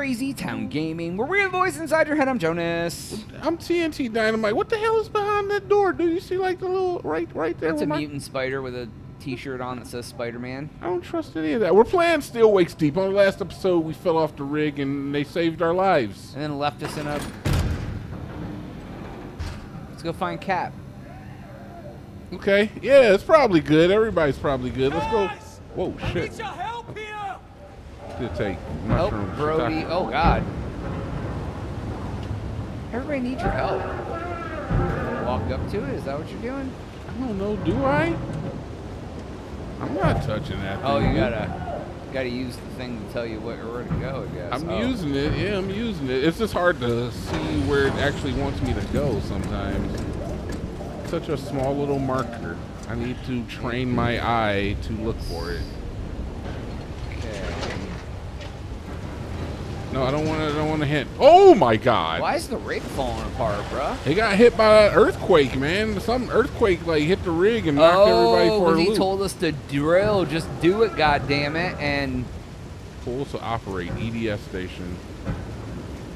Crazy Town Gaming, where we're the voice inside your head. I'm Jonas. I'm TNT Dynamite. What the hell is behind that door? Do you see like the little right there? That's a mutant spider with a t-shirt on that says Spider-Man. I don't trust any of that. We're playing Still Wakes Deep. On the last episode, we fell off the rig and they saved our lives. And then left us in a... Let's go find Cap. Okay. Yeah, it's probably good. Everybody's probably good. Let's go. Whoa, shit. Take help, Brody. Oh, God. Everybody needs your help. Walk up to it. Is that what you're doing? I don't know. Do I? I'm not touching that. Oh, thing, you gotta use the thing to tell you where to go, I guess. I'm using it. Yeah, I'm using it. It's just hard to see where it actually wants me to go sometimes. Such a small little marker. I need to train my eye to look for it. No, I don't want to hit. Oh my God! Why is the rig falling apart, bro? It got hit by an earthquake, man. Some earthquake like hit the rig and knocked everybody for a loop. He told us to drill. Just do it, goddammit, and tools to operate EDS station.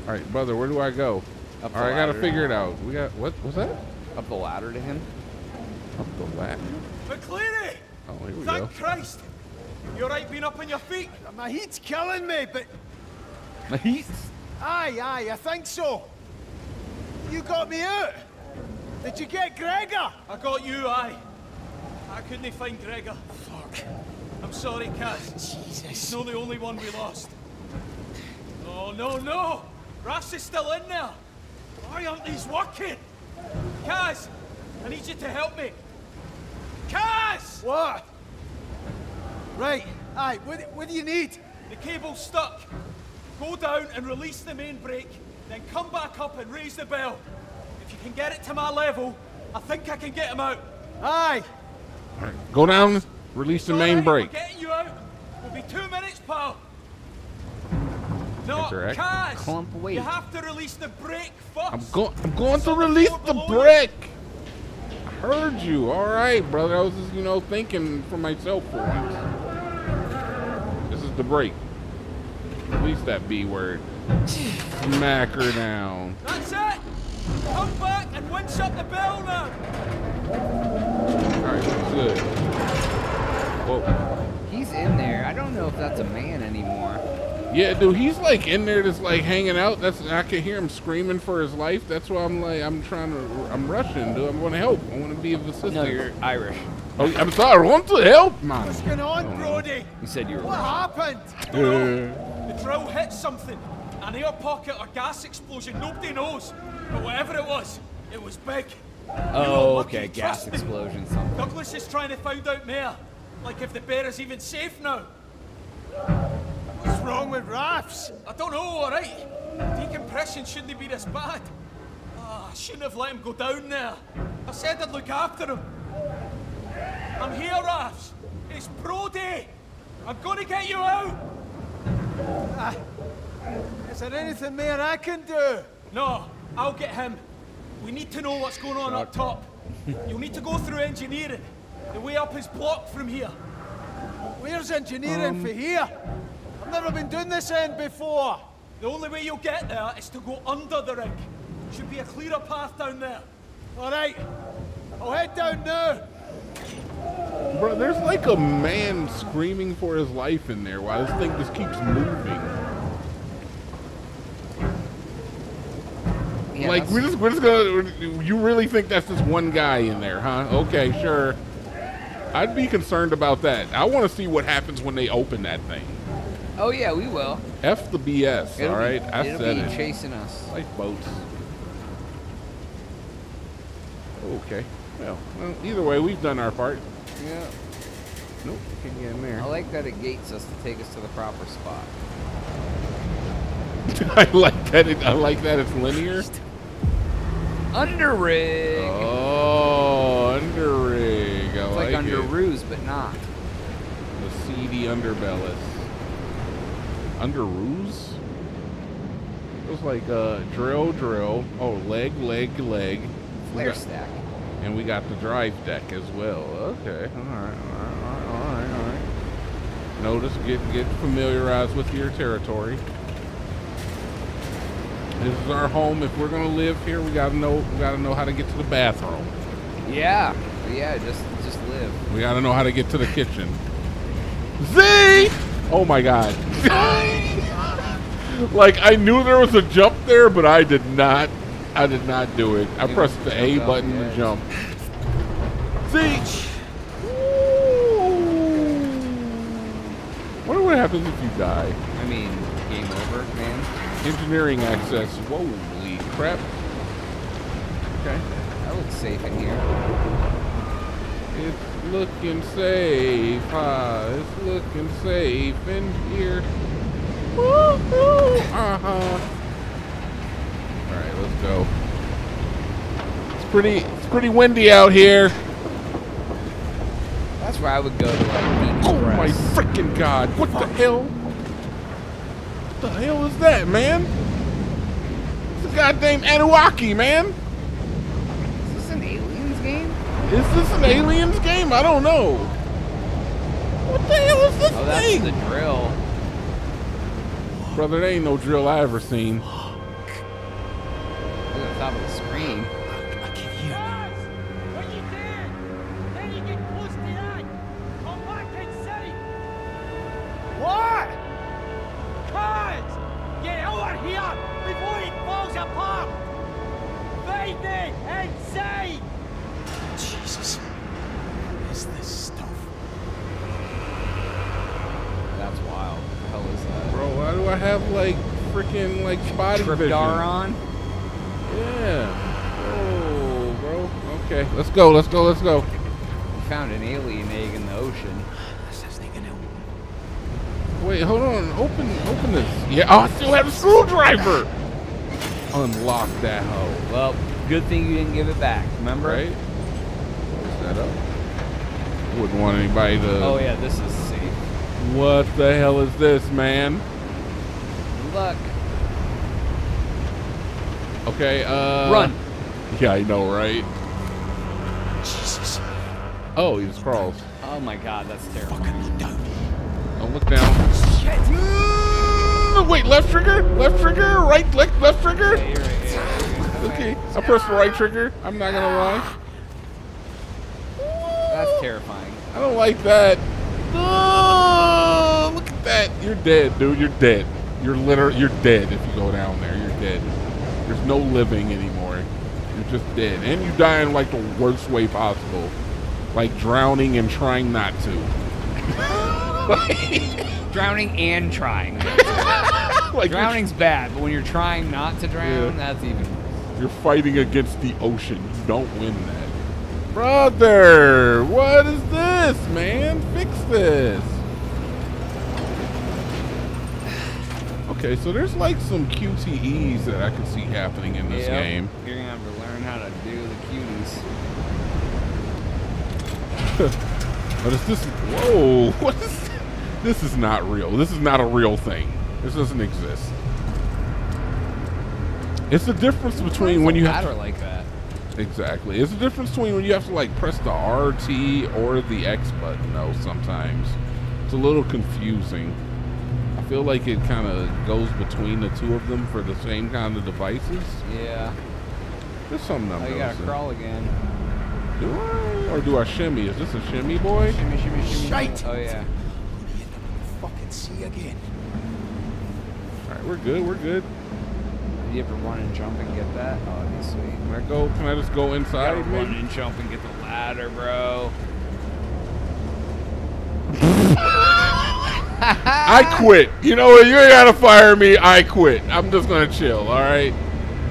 All right, brother, where do I go? All right, I gotta figure it out. We got what was that? Up the ladder to him. Up the ladder. McCleary! Oh, here we go. Thank Christ! You're right being up on your feet. My heat's killing me, but. My heat? Aye, I think so. You got me out. Did you get Gregor? I got you, aye. I couldn't find Gregor. Fuck. I'm sorry, Kaz. Jesus. He's not the only one we lost. Oh, no. Rass is still in there. Why aren't these working? Kaz, I need you to help me. Kaz! What? Right, aye, what do you need? The cable's stuck. Go down and release the main brake, then come back up and raise the bell. If you can get it to my level, I think I can get him out. Aye. All right, go down, release the main brake. We're getting you out. We'll be 2 minutes, pal. No, Kaz, you have to release the brake first. I'm going to release the brake. I heard you. All right, brother. I was just, thinking for myself for once. This is the brake. At least that B word. Smack her down. That's it! Come back and winch up the bell now! Alright, good. Whoa. He's in there. I don't know if that's a man anymore. Yeah, dude, he's like in there just like hanging out. I can hear him screaming for his life. That's why I'm like, I'm rushing, dude. I want to help. I want to be of assistance. No, you're Irish. Oh, I'm sorry. I want to help, man. What's going on, Brody? You said you were. What happened? The drill hit something. An air pocket or gas explosion. Nobody knows. But whatever it was big. Oh, okay. Gas explosion. Something. Douglas is trying to find out more. Like if the bear is even safe now. What's wrong with Rafs? I don't know, all right. Decompression shouldn't be this bad. Oh, I shouldn't have let him go down there. I said I'd look after him. I'm here, Rafs. It's Brody. I'm going to get you out. Is there anything more I can do? No, I'll get him. We need to know what's going on up top. You'll need to go through engineering. The way up is blocked from here. Where's engineering for here? I've never been doing this end before. The only way you'll get there is to go under the rig. Should be a clearer path down there. All right, I'll head down now. Bro, there's like a man screaming for his life in there while this thing just keeps moving. Yeah, like, we're just gonna... You really think that's just one guy in there, huh? Okay, sure. I'd be concerned about that. I want to see what happens when they open that thing. Oh, yeah, we will. F the BS, all right? It'll be chasing us. Lifeboats. Okay. Well, either way, we've done our part. Yeah. Nope, can't get in there. I like that it gates us to take us to the proper spot. I like that it's linear. Under rig. Oh, under rig. It's like under ruse, but not. The seedy underbellis. Under ruse? It was like drill. Oh, leg. Flare stack. And we got the drive deck as well. Okay, all right. Notice, get familiarized with your territory. This is our home. If we're gonna live here, we gotta know how to get to the bathroom. Yeah, just live. We gotta know how to get to the kitchen. Z! Oh my god. Like, I knew there was a jump there, but I did not do it. I pressed the A button to jump. Z! Wonder what happens if you die. I mean, game over, man. Engineering access. Holy crap. Okay. That looks safe in here. It's looking safe. It's looking safe in here. Woo-hoo! Uh-huh. Alright, let's go. It's pretty windy out here. That's where I would go to, like, decompress. Oh my freaking god! What the hell? What the hell is that, man? It's a goddamn Anuaki, man! Is this an Aliens game? Is this an Aliens game? I don't know. What the hell is this thing? Oh, that's the drill. Brother, there ain't no drill I ever seen. Look at the top of the screen. I can hear guys, when you did, then you get close to that. On my can say. What? Guys, get over here before it falls apart. Fade it and say. Jesus, what is this stuff? That's wild. Bro, why do I have like freaking like body vision? Tripdaron? Yeah. Oh, bro. Okay, let's go. Let's go. Let's go. We found an alien egg in the ocean. Wait, hold on. Open this. Yeah. Oh, I still have a screwdriver. Unlock that hoe. Well, good thing you didn't give it back. Remember? Right. Close that up. Wouldn't want anybody to. Oh yeah, this is safe. What the hell is this, man? Look. Okay, run. Yeah, I know, right? Jesus. Oh, he just crawls. Oh my god, that's terrible. Oh, look down. Shit. Wait, left trigger? Left trigger? Right, left trigger? Yeah, you're right. Okay, I pressed the right trigger. I'm not gonna lie. That's terrifying. I don't like that. Oh, look at that. You're dead, dude. You're dead. You're dead if you go down there. You're dead. There's no living anymore. You're just dead. And you die in like the worst way possible. Like drowning and trying not to. Like, drowning and trying. Like drowning's bad, but when you're trying not to drown, yeah, that's even worse. You're fighting against the ocean. You don't win that. Brother, what is this, man? Fix this. Okay, so there's like some QTEs that I can see happening in this game. You're gonna have to learn how to do the cuties. What is this? Whoa! What is? This is not real. This is not a real thing. This doesn't exist. It's the difference between when you have to, like that. Exactly. It's the difference between when you have to like press the RT or the X button though sometimes. It's a little confusing. I feel like it kind of goes between the two of them for the same kind of devices. Yeah. There's something I'm noticing. I gotta crawl again. Do I? Or do I shimmy? Is this a shimmy, boy? Shimmy, shimmy, shimmy. Shite. Oh, yeah. I'm gonna hit the fucking sea again. Alright, we're good. We're good. You ever run and jump and get that? Oh, that'd be sweet. Can I go? Can I just go inside? Run and jump and get the ladder, bro. I quit. You know what? You ain't gotta fire me. I quit. I'm just gonna chill. All right.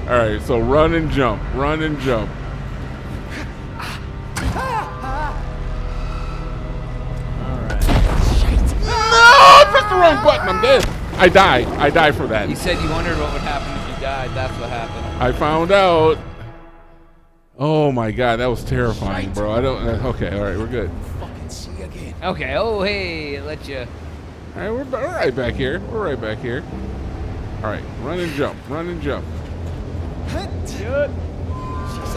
All right. So run and jump. Run and jump. All right. Shit. No! I pressed the wrong button. I'm dead. I died. I died for that. You said you wondered what would happen. Died, that's what happened. I found out. Oh my god, that was terrifying, bro. I don't. Okay, all right, we're good. Fucking see again. Okay. Oh hey, let you. All right, we're right back here. We're right back here. All right, run and jump. Run and jump. Dude.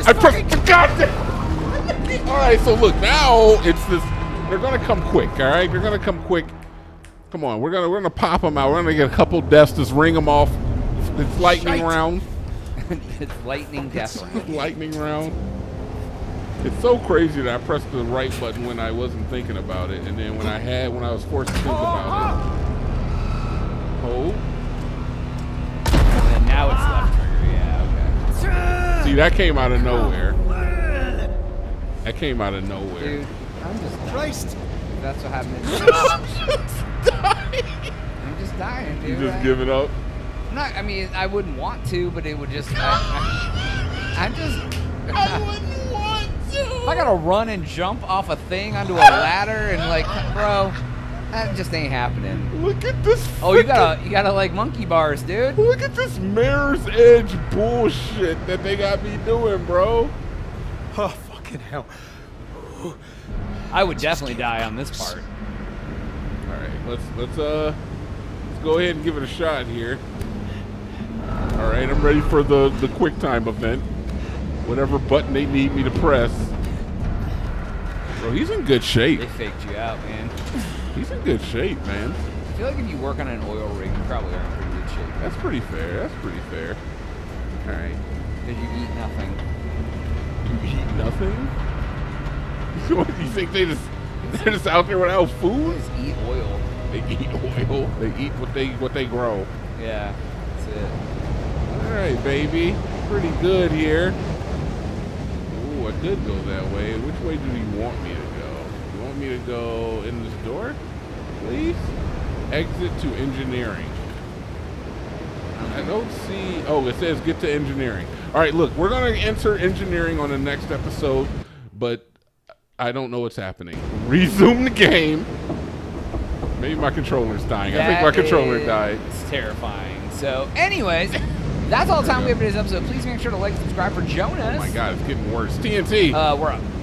I pressed the goddamn. All right, so look now. It's this. They're gonna come quick. All right, they're gonna come quick. Come on, we're gonna pop them out. We're gonna get a couple deaths. Just ring them off. It's lightning round. It's lightning death round. Lightning round. It's so crazy that I pressed the right button when I wasn't thinking about it, and then when I was forced to think about it. Oh. And then now it's left trigger. Yeah. Okay. See, that came out of nowhere. That came out of nowhere. Dude, I'm just dying. Christ. That's what happened. I'm just dying, dude. You just give it up? Not, I mean, I wouldn't want to, but it would just. I'm just. I wouldn't want to. I gotta run and jump off a thing onto a ladder and like, bro, that just ain't happening. Look at this. Oh, you gotta like monkey bars, dude. Look at this Mirror's Edge bullshit that they got me doing, bro. Oh, fucking hell. I would definitely die on this part. All right, let's go ahead and give it a shot here. All right, I'm ready for the quick time event. Whatever button they need me to press. Bro, he's in good shape. They faked you out, man. He's in good shape, man. I feel like if you work on an oil rig, you probably are in pretty good shape. That's pretty fair. That's pretty fair. All right. Did you eat nothing? You eat nothing? You think they're just out there without food? They just eat oil. They eat oil. They eat what they grow. Yeah, that's it. All right, baby, pretty good here. Ooh, I could go that way. Which way do you want me to go? You want me to go in this door, please? Exit to engineering. I don't see. Oh, it says get to engineering. All right, look, we're gonna enter engineering on the next episode, but. I don't know what's happening. Resume the game. Maybe my controller's dying. I think my controller died. It's terrifying. So anyways, that's all the time we have for this episode. Please make sure to like and subscribe for Jonas. Oh my God, it's getting worse. TNT. We're up.